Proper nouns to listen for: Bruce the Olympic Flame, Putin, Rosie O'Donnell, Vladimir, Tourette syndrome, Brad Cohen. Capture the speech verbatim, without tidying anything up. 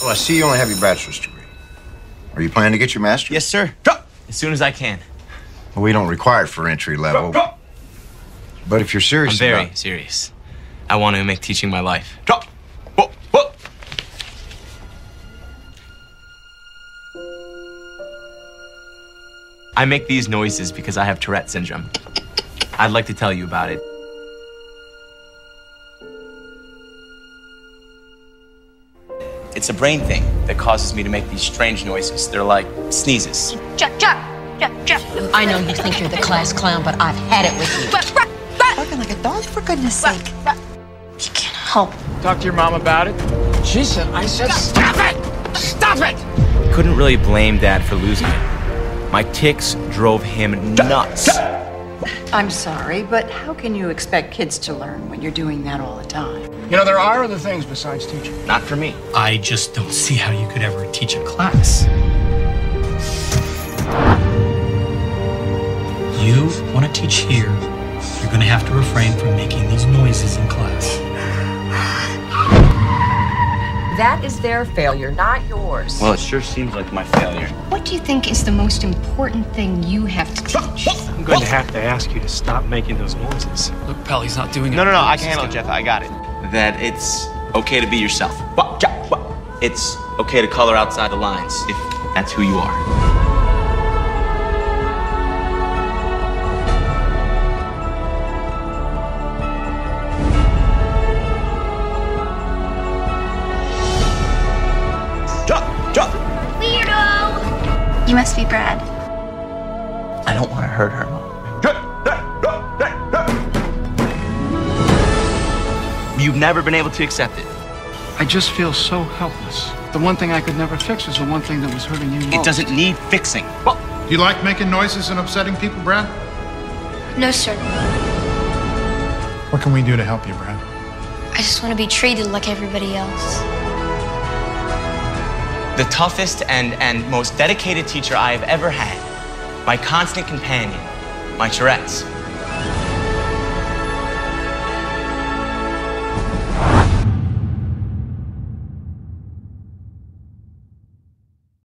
Well, I see you only have your bachelor's degree. Are you planning to get your master's? Yes, sir. As soon as I can. Well, we don't require it for entry level. But if you're serious I'm very about... serious. I want to make teaching my life. Drop. Whoa, whoa. I make these noises because I have Tourette syndrome. I'd like to tell you about it. It's a brain thing that causes me to make these strange noises. They're like sneezes. Jump, jump, jump, jump. I know you think you're the class clown, but I've had it with you. Barking like a dog, for goodness sake. You can't help. Talk to your mom about it. She said, I said, stop it! Stop it! Couldn't really blame Dad for losing it. My tics drove him nuts. I'm sorry, but how can you expect kids to learn when you're doing that all the time? You know, there are other things besides teaching. Not for me. I just don't see how you could ever teach a class. You want to teach here. You're going to have to refrain from making these noises in class. That is their failure, not yours. Well, it sure seems like my failure. What do you think is the most important thing you have to teach? I'm going to have to ask you to stop making those noises. Look, pal, he's not doing it. No, no, no, I can handle it, Jeff. I got it. That it's okay to be yourself. It's okay to color outside the lines if that's who you are. You must be Brad. I don't want to hurt her, Mom. You've never been able to accept it. I just feel so helpless. The one thing I could never fix is the one thing that was hurting you most. It doesn't need fixing. Well, do you like making noises and upsetting people, Brad? No, sir. What can we do to help you, Brad? I just want to be treated like everybody else. The toughest and, and most dedicated teacher I have ever had, my constant companion, my Tourette's.